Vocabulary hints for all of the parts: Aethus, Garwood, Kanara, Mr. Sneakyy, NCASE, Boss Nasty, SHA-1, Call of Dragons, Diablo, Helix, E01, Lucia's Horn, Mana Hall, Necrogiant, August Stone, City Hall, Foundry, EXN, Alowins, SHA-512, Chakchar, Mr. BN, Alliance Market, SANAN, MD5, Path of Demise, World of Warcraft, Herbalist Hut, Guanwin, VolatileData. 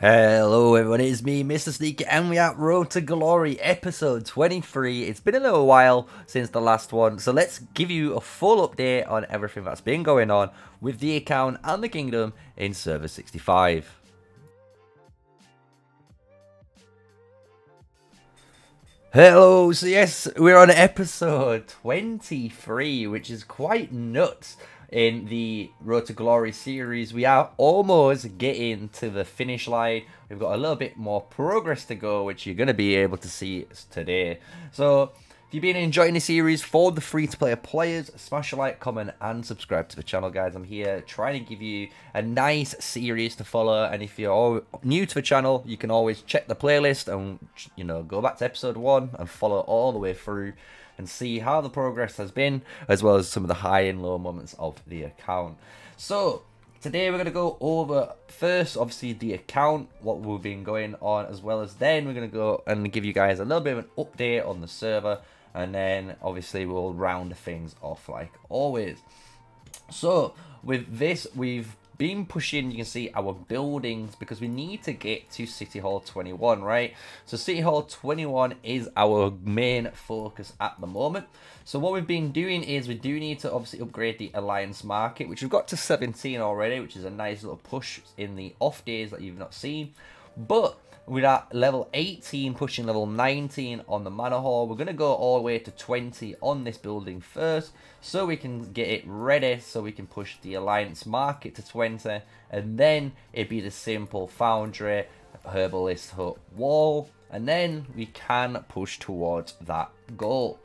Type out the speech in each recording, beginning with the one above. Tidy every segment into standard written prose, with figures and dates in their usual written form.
Hello everyone, it's me, Mr. Sneakyy, and we are at Road to Glory, episode 23. It's been a little while since the last one, so let's give you a full update on everything that's been going on with the account and the kingdom in Server 65. Hello, so yes, we're on episode 23, which is quite nuts. In the Road to Glory series, we are almost getting to the finish line. We've got a little bit more progress to go, which you're going to be able to see today. So, if you've been enjoying the series, for the free-to-play players, smash a like, comment, and subscribe to the channel, guys. I'm here trying to give you a nice series to follow, and if you're new to the channel, you can always check the playlist and, you know, go back to episode 1 and follow all the way through and see how the progress has been, as well as some of the high and low moments of the account. So, today we're going to go over, first, obviously, the account, what we've been going on, as well as then we're going to go and give you guys a little bit of an update on the server, and then, obviously, we'll round things off like always. So, with this, we've been pushing, you can see, our buildings, because we need to get to City Hall 21, right? So City Hall 21 is our main focus at the moment. So what we've been doing is we do need to obviously upgrade the Alliance Market, which we've got to 17 already, which is a nice little push in the off days that you've not seen. But we're at level 18, pushing level 19 on the Mana Hall. We're going to go all the way to 20 on this building first, so we can get it ready, so we can push the Alliance Market to 20, and then it'd be the simple Foundry, Herbalist Hut wall, and then we can push towards that goal.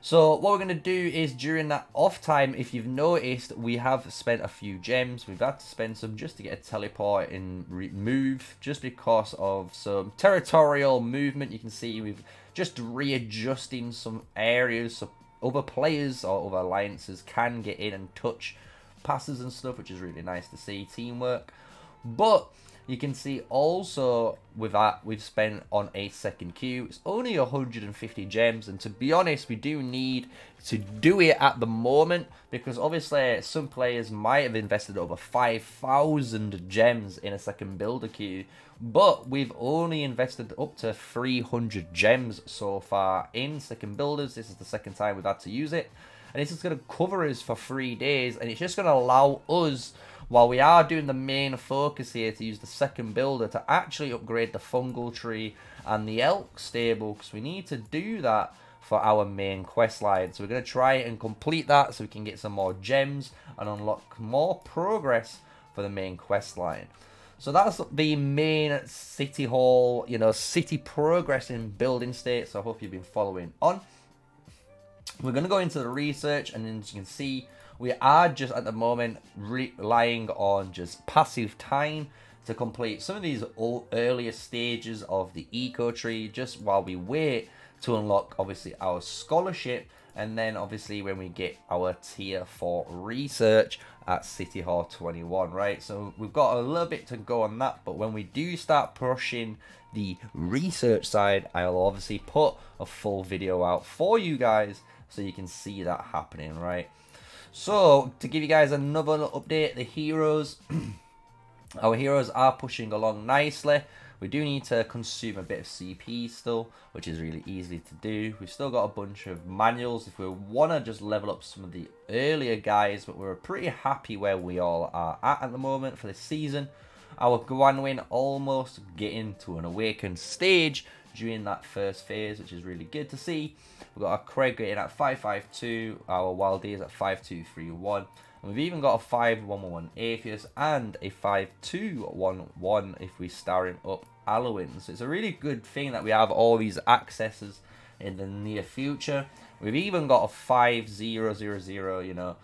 So what we're going to do is, during that off time, if you've noticed, we have spent a few gems. We've had to spend some just to get a teleport and move, just because of some territorial movement. You can see we've just readjusting some areas so other players or other alliances can get in and touch passes and stuff, which is really nice to see, teamwork. But you can see also with that, we've spent on a second queue. It's only 150 gems, and to be honest, we do need to do it at the moment, because obviously some players might have invested over 5,000 gems in a second builder queue, but we've only invested up to 300 gems so far in second builders. This is the second time we've had to use it, and this is going to cover us for 3 days, and it's just going to allow us, while we are doing the main focus here, to use the second builder to actually upgrade the fungal tree and the elk stable, because we need to do that for our main quest line. So we're going to try and complete that so we can get some more gems and unlock more progress for the main quest line. So that's the main City Hall, you know, city progress in building state. So I hope you've been following on. We're going to go into the research, and as you can see, we are just at the moment relying on just passive time to complete some of these earlier stages of the eco tree, just while we wait to unlock obviously our scholarship, and then obviously when we get our tier 4 research at City Hall 21, right? So we've got a little bit to go on that, but when we do start pushing the research side, I'll obviously put a full video out for you guys so you can see that happening, right? So, to give you guys another update, the heroes, our heroes are pushing along nicely. We do need to consume a bit of CP still, which is really easy to do. We've still got a bunch of manuals if we want to just level up some of the earlier guys, but we're pretty happy where we all are at the moment for this season. Our Guanwin almost getting to an awakened stage during that first phase, which is really good to see. We've got our Craig getting at 552, our Wild is at 5231, and we've even got a 5111 Aethus and a 5211 if we're starring up Alowins. So it's a really good thing that we have all these accesses in the near future. We've even got a 5000, you know,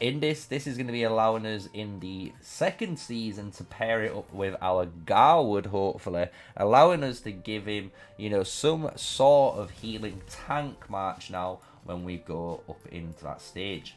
in this is going to be allowing us in the second season to pair it up with our Garwood, hopefully allowing us to give him, you know, some sort of healing tank march now when we go up into that stage.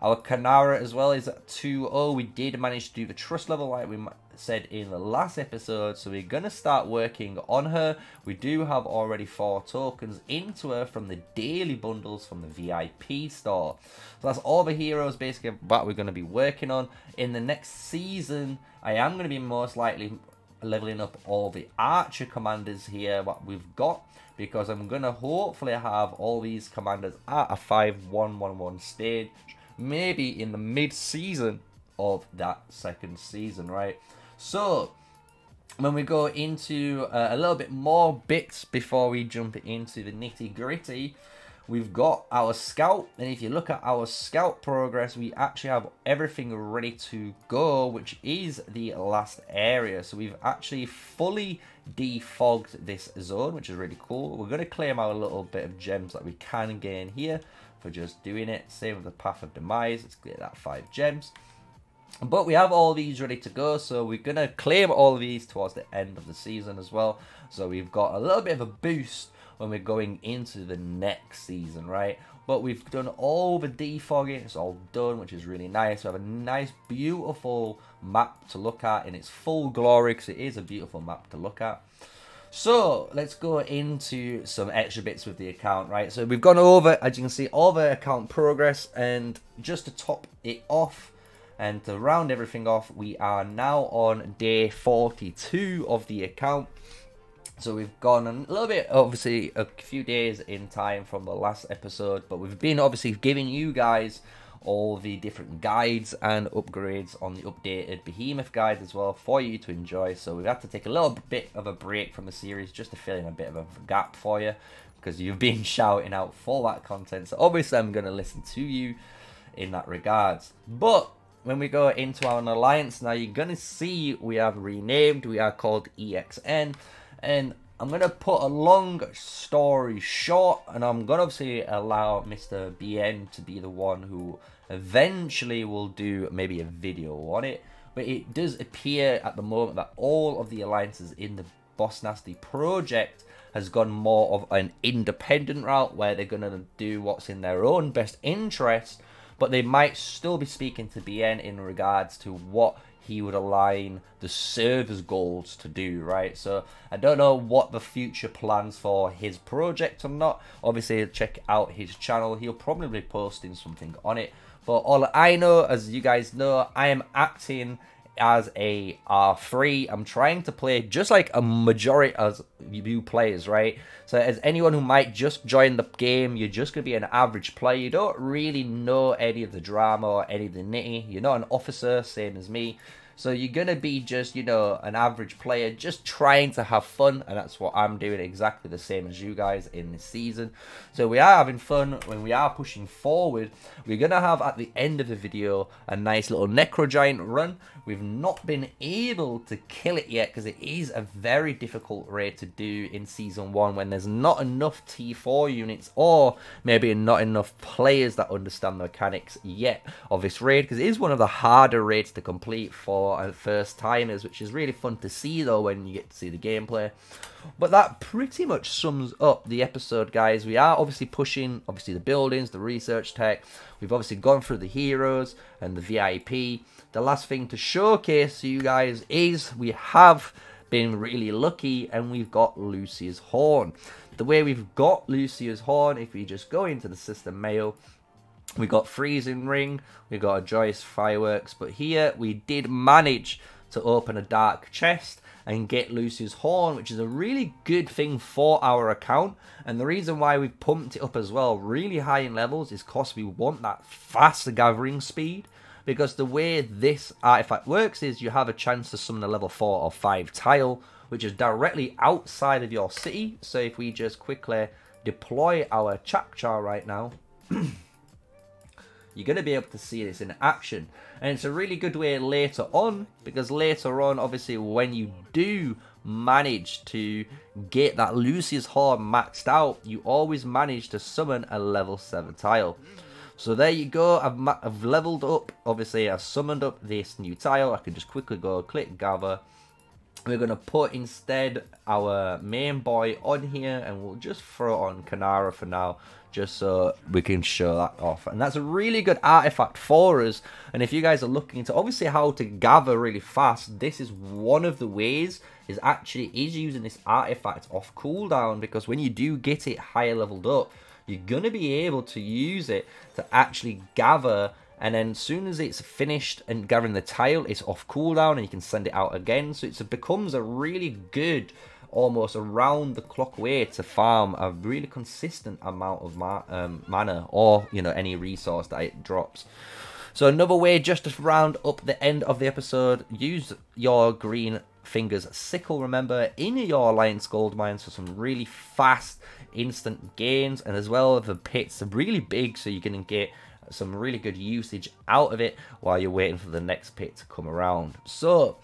Our Kanara as well is at 2.0. We did manage to do the trust level like we said in the last episode, so we're going to start working on her. We do have already 4 tokens into her from the daily bundles from the VIP store. So that's all the heroes basically that we're going to be working on. In the next season, I am going to be most likely leveling up all the archer commanders here, what we've got, because I'm going to hopefully have all these commanders at a 5-1-1-1 stage, maybe in the mid-season of that second season, right? So, when we go into a little bit more bits before we jump into the nitty-gritty, we've got our scout, and if you look at our scout progress, we actually have everything ready to go, which is the last area. So we've actually fully defogged this zone, which is really cool. We're going to claim our little bit of gems that we can gain here for just doing it. Same with the Path of Demise, let's get that 5 gems. But we have all these ready to go, so we're going to claim all of these towards the end of the season as well. So we've got a little bit of a boost when we're going into the next season, right? But we've done all the defogging, it's all done, which is really nice. We have a nice, beautiful map to look at in its full glory, because it is a beautiful map to look at. So let's go into some extra bits with the account, right? So we've gone over, as you can see, all the account progress, and just to top it off, and to round everything off, we are now on day 42 of the account. So we've gone a little bit, obviously, a few days in time from the last episode, but we've been obviously giving you guys all the different guides and upgrades on the updated Behemoth guide as well for you to enjoy. So we've had to take a little bit of a break from the series just to fill in a bit of a gap for you, because you've been shouting out for that content. So obviously I'm going to listen to you in that regards. But when we go into our alliance now, you're going to see we have renamed. We are called EXN. And I'm going to put a long story short, and I'm going to obviously allow Mr. BN to be the one who eventually will do maybe a video on it. But it does appear at the moment that all of the alliances in the Boss Nasty project has gone more of an independent route, where they're going to do what's in their own best interest, but they might still be speaking to BN in regards to what he would align the server's goals to do, right? So I don't know what the future plans for his project or not. Obviously, check out his channel. He'll probably be posting something on it. But all I know, as you guys know, I am acting as a R3. I'm trying to play just like a majority as you players, right? So as anyone who might just join the game, you're just going to be an average player. You don't really know any of the drama or any of the nitty. You're not an officer, same as me. So you're going to be just, you know, an average player just trying to have fun. And that's what I'm doing, exactly the same as you guys in this season. So we are having fun when we are pushing forward. We're going to have at the end of the video a nice little Necrogiant run. We've not been able to kill it yet because it is a very difficult raid to do in Season 1 when there's not enough T4 units or maybe not enough players that understand the mechanics yet of this raid, because it is one of the harder raids to complete for first timers, which is really fun to see though when you get to see the gameplay. But that pretty much sums up the episode, guys. We are obviously pushing the buildings, the research tech. We've obviously gone through the heroes and the VIP. The last thing to showcase to you guys is we have been really lucky and we've got Lucia's Horn. The way we've got Lucia's Horn, if we just go into the system mail, we got Freezing Ring, we got a Joyous Fireworks, but here we did manage to open a dark chest and get Lucia's Horn, which is a really good thing for our account. And the reason why we pumped it up as well really high in levels is because we want that faster gathering speed. Because the way this artifact works is you have a chance to summon a level 4 or 5 tile, which is directly outside of your city. So if we just quickly deploy our Chakchar right now, you're going to be able to see this in action. And it's a really good way later on, because later on, obviously, when you do manage to get that Lucia's Horn maxed out, you always manage to summon a level 7 tile. So there you go. I've leveled up. Obviously, I've summoned up this new tile. I can just quickly go click gather. We're going to put instead our main boy on here, and we'll just throw on Kanara for now, just so we can show that off. And that's a really good artifact for us. And if you guys are looking into obviously how to gather really fast, this is one of the ways, is actually is using this artifact off cooldown, because when you do get it higher leveled up, you're going to be able to use it to actually gather and then as soon as it's finished and gathering the tail, it's off cooldown and you can send it out again. So it becomes a really good, almost around the clock way to farm a really consistent amount of mana, or you know, any resource that it drops. So another way, just to round up the end of the episode, use your green fingers sickle, remember, in your Alliance gold mines for some really fast instant gains, and as well the pits are really big, so you can get some really good usage out of it while you're waiting for the next pit to come around. So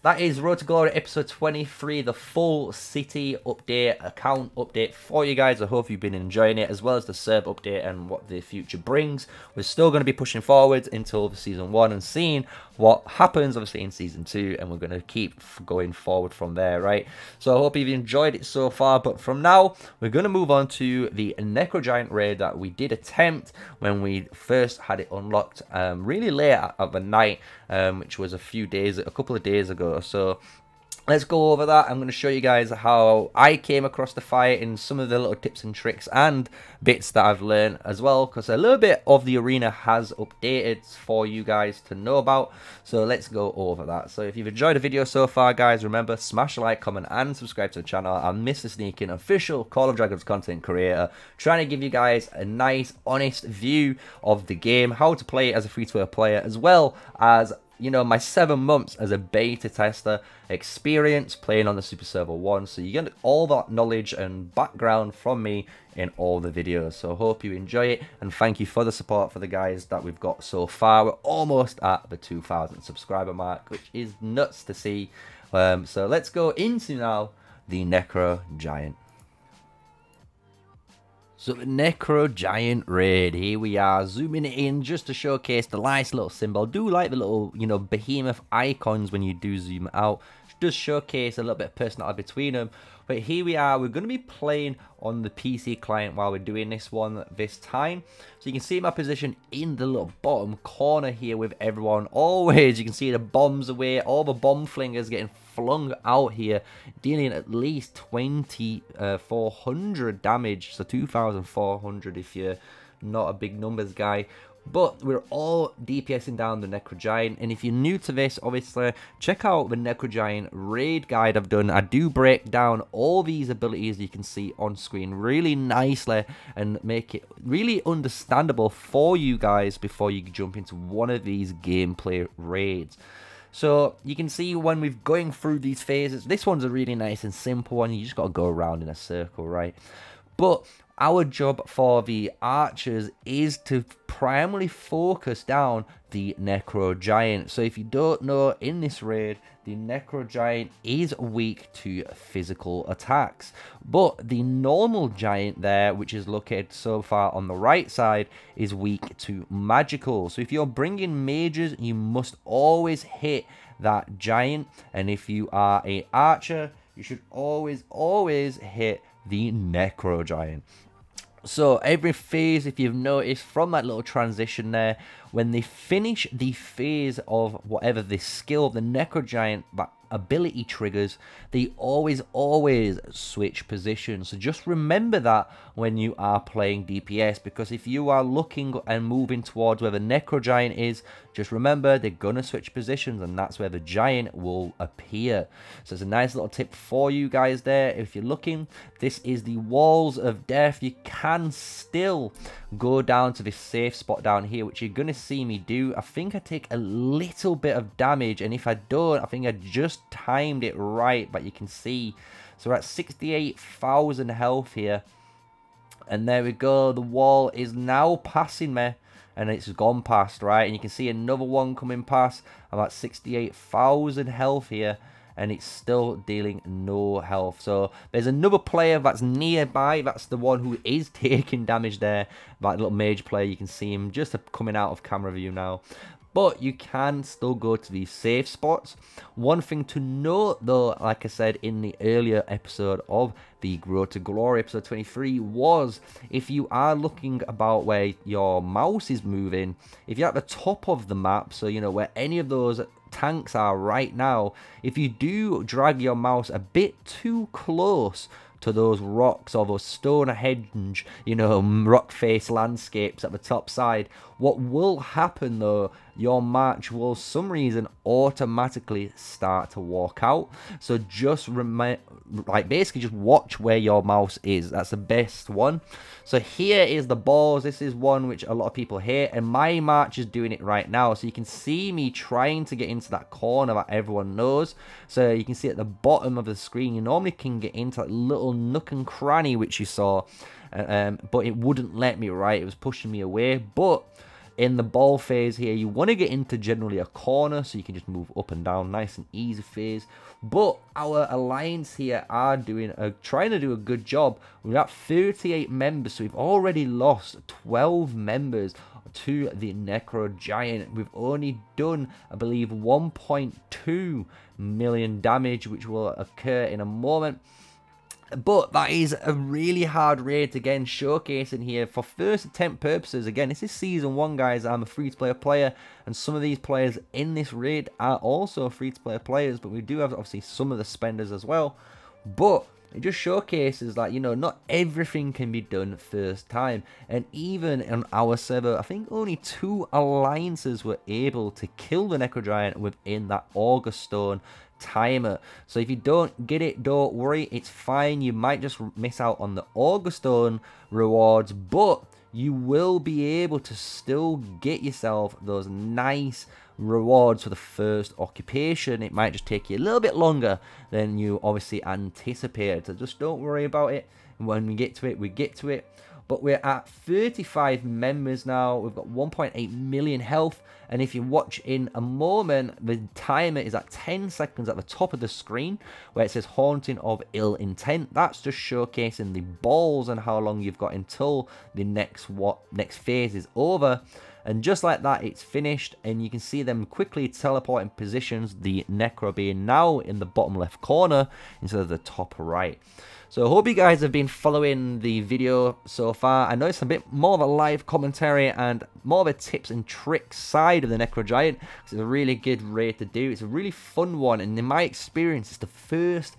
that is Road to Glory episode 23, the full city update, account update for you guys. I hope you've been enjoying it, as well as the server update and what the future brings. We're still going to be pushing forward until the season 1 and seeing what happens, obviously, in season 2. And we're going to keep going forward from there, right? So I hope you've enjoyed it so far. But from now, we're going to move on to the Necrogiant raid that we did attempt when we first had it unlocked really late at the night, which was a couple of days ago. So let's go over that. I'm going to show you guys how I came across the fight and some of the little tips and tricks and bits that I've learned as well, because a little bit of the arena has updated for you guys to know about. So let's go over that. So if you've enjoyed the video so far, guys, remember, smash a like, comment and subscribe to the channel. I'm Mr. Sneakyy, official Call of Dragons content creator, trying to give you guys a nice honest view of the game, how to play it as a free-to-play player, as well as, you know, my 7 months as a beta tester experience playing on the Super Server 1. So you get all that knowledge and background from me in all the videos. So hope you enjoy it, and thank you for the support for the guys that we've got so far. We're almost at the 2,000 subscriber mark, which is nuts to see. So let's go into now the Necrogiant. So the Necrogiant raid, here we are, zooming in just to showcase the nice little symbol. I do like the little, you know, behemoth icons when you do zoom out. It does showcase a little bit of personality between them. But here we are, we're going to be playing on the PC client while we're doing this one this time. So you can see my position in the little bottom corner here with everyone. Always, you can see the bombs away, all the bomb flingers getting flung out here, dealing at least 2,400 damage. So 2,400 if you're not a big numbers guy. But we're all DPSing down the Necrogiant, and if you're new to this, obviously, check out the Necrogiant raid guide I've done. I do break down all these abilities you can see on screen really nicely and make it really understandable for you guys before you jump into one of these gameplay raids. So you can see when we're going through these phases, this one's a really nice and simple one. You just got to go around in a circle, right? But our job for the archers is to primarily focus down the Necrogiant. So if you don't know, in this raid, the Necrogiant is weak to physical attacks. But the normal giant there, which is located so far on the right side, is weak to magical. So if you're bringing mages, you must always hit that giant. And if you are an archer, you should always hit the Necrogiant. So every phase, if you've noticed from that little transition there, when they finish the phase of whatever this skill, the Necrogiant, that ability triggers, they always switch position. So just remember that when you are playing DPS, because if you are looking and moving towards where the Necrogiant is, just remember they're gonna switch positions, and that's where the giant will appear. So it's a nice little tip for you guys there. If you're looking, this is the walls of death. You can still go down to this safe spot down here, which you're gonna see me do. I think I take a little bit of damage, and if I don't, I think I just timed it right, but you can see, so we're at 68,000 health here, and there we go, the wall is now passing me, and it's gone past, right? And you can see another one coming past. I'm at 68,000 health here, and it's still dealing no health. So there's another player that's nearby, that's the one who is taking damage there, that little mage player. You can see him just coming out of camera view now. But you can still go to these safe spots. One thing to note though, like I said in the earlier episode of the Road to Glory episode 23, was if you are looking about where your mouse is moving, if you're at the top of the map, so you know where any of those tanks are right now. If you do drag your mouse a bit too close to those rocks or those Stonehenge, you know, rock face landscapes at the top side. What will happen though, your march will for some reason automatically start to walk out. So just basically just watch where your mouse is. That's the best one. So here is the balls. This is one which a lot of people hate, and my march is doing it right now. So you can see me trying to get into that corner that everyone knows. So you can see at the bottom of the screen, you normally can get into that little nook and cranny which you saw, but it wouldn't let me, right? It was pushing me away. But in the ball phase here, you want to get into generally a corner so you can just move up and down, nice and easy phase. But our alliance here are doing trying to do a good job. We're at 38 members, so we've already lost 12 members to the Necrogiant. We've only done, I believe, 1.2 million damage, which will occur in a moment. But that is a really hard raid, again, showcasing here for first attempt purposes. Again, this is Season 1, guys. I'm a free-to-play player, and some of these players in this raid are also free-to-play players, but we do have, obviously, some of the spenders as well. But it just showcases that, you know, not everything can be done first time. And even on our server, I think only 2 alliances were able to kill the Necrogiant within that August Stone timer. So if you don't get it, don't worry, it's fine. You might just miss out on the August Stone rewards, but you will be able to still get yourself those nice rewards for the first occupation. It might just take you a little bit longer than you obviously anticipated, so just don't worry about it. When we get to it, we get to it. But we're at 35 members now. We've got 1.8 million health. And if you watch in a moment, the timer is at 10 seconds at the top of the screen where it says Haunting of Ill Intent. That's just showcasing the balls and how long you've got until the next phase is over. And just like that, it's finished, and you can see them quickly teleporting positions, the Necro being now in the bottom left corner instead of the top right. So I hope you guys have been following the video so far. I know it's a bit more of a live commentary and more of a tips and tricks side of the Necrogiant. It's a really good raid to do. It's a really fun one, and in my experience, it's the first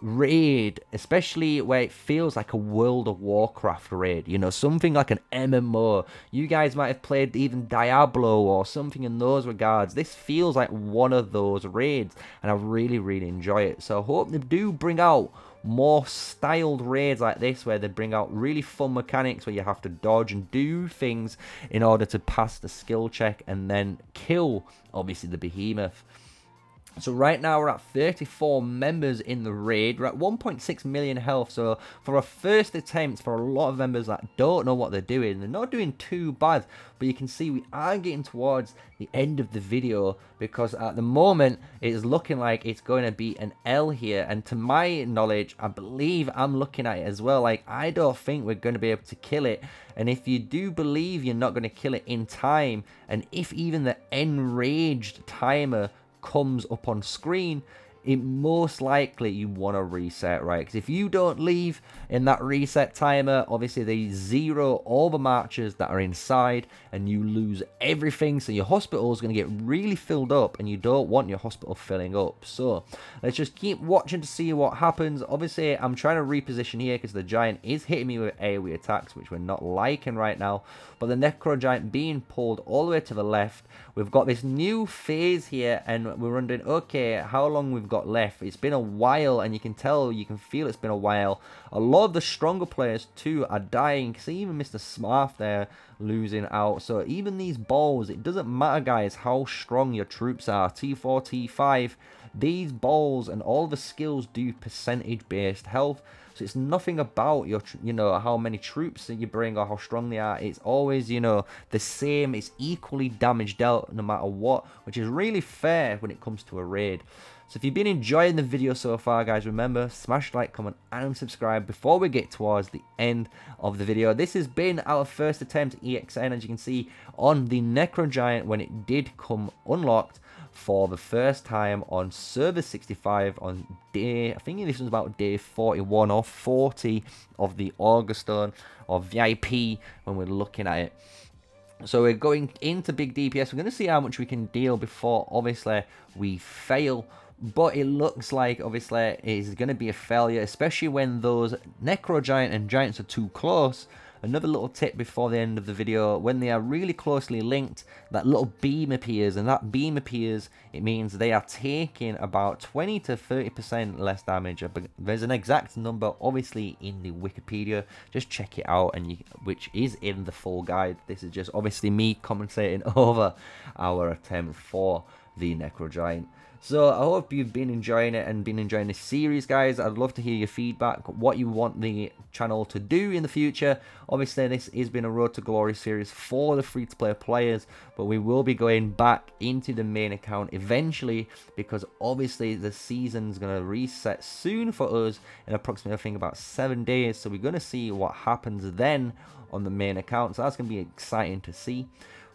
raid, especially where it feels like a World of Warcraft raid, you know, something like an MMO. You guys might have played even Diablo or something in those regards. This feels like one of those raids, and I really, really enjoy it. So I hope they do bring out more styled raids like this, where they bring out really fun mechanics where you have to dodge and do things in order to pass the skill check and then kill, obviously, the behemoth. So right now we're at 34 members in the raid. We're at 1.6 million health. So for a first attempt, for a lot of members that don't know what they're doing, they're not doing too bad. But you can see we are getting towards the end of the video, because at the moment it is looking like it's going to be an L here. And to my knowledge, I believe I'm looking at it as well, like I don't think we're going to be able to kill it. And if you do believe you're not going to kill it in time, and if even the enraged timer comes up on screen, it most likely you want to reset, right? Because if you don't leave in that reset timer, obviously they zero all the marchers that are inside and you lose everything. So your hospital is going to get really filled up, and you don't want your hospital filling up. So let's just keep watching to see what happens. Obviously I'm trying to reposition here because the giant is hitting me with AoE attacks, which we're not liking right now. But the Necrogiant being pulled all the way to the left, we've got this new phase here, and we're wondering, okay, how long we've got left. It's been a while, and you can tell, you can feel it's been a while. A lot of the stronger players too are dying. See, even Mr. Smarth there losing out. So even these balls, it doesn't matter, guys, how strong your troops are, T4, T5, these balls and all the skills do percentage based health. So it's nothing about your, you know, how many troops that you bring or how strong they are. It's always, you know, the same. It's equally damage dealt no matter what, which is really fair when it comes to a raid. So if you've been enjoying the video so far, guys, remember, smash like, comment, and subscribe before we get towards the end of the video. This has been our first attempt at EXN, as you can see, on the Necrogiant when it did come unlocked for the first time on server 65 on day, I think this was about day 41 or 40 of the August Stone or VIP when we're looking at it. So we're going into big DPS. We're going to see how much we can deal before, obviously, we fail. But it looks like, obviously, it is going to be a failure, especially when those Necrogiant and Giants are too close. Another little tip before the end of the video, when they are really closely linked, that little beam appears, and that beam appears, it means they are taking about 20 to 30% less damage. But there's an exact number, obviously, in the Wikipedia. Just check it out, and which is in the full guide. This is just, obviously, me commentating over our attempt for the Necrogiant. So I hope you've been enjoying it and been enjoying this series, guys. I'd love to hear your feedback, what you want the channel to do in the future. Obviously, this has been a Road to Glory series for the free-to-play players, but we will be going back into the main account eventually, because obviously the season's going to reset soon for us in approximately, I think, about 7 days. So we're going to see what happens then on the main account. So that's going to be exciting to see.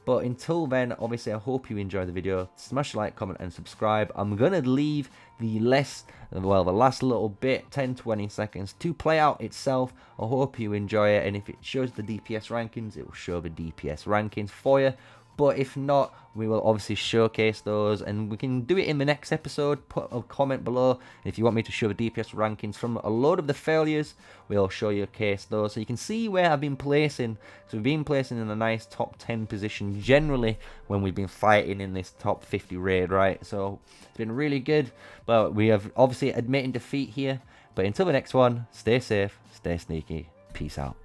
But until then, obviously, I hope you enjoy the video. Smash like, comment, and subscribe. I'm going to leave the last little bit, 10-20 seconds, to play out itself. I hope you enjoy it. And if it shows the DPS rankings, it will show the DPS rankings for you. But if not, we will obviously showcase those, and we can do it in the next episode. Put a comment below if you want me to show the DPS rankings from a load of the failures. We'll show you a case though, so you can see where I've been placing. So we've been placing in a nice top 10 position generally when we've been fighting in this top 50 raid, right? So it's been really good, but we have obviously admitting defeat here. But until the next one, stay safe, stay sneaky, peace out.